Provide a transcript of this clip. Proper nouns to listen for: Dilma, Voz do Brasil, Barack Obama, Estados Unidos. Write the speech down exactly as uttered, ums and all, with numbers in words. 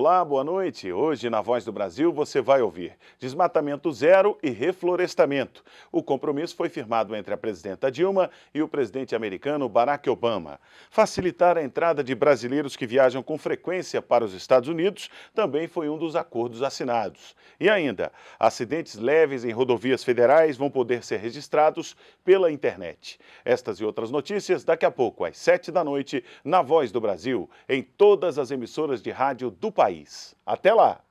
Olá, boa noite. Hoje na Voz do Brasil você vai ouvir desmatamento zero e reflorestamento. O compromisso foi firmado entre a presidenta Dilma e o presidente americano Barack Obama. Facilitar a entrada de brasileiros que viajam com frequência para os Estados Unidos também foi um dos acordos assinados. E ainda, acidentes leves em rodovias federais vão poder ser registrados pela internet. Estas e outras notícias daqui a pouco, às sete da noite, na Voz do Brasil, em todas as emissoras de rádio do país. Até lá!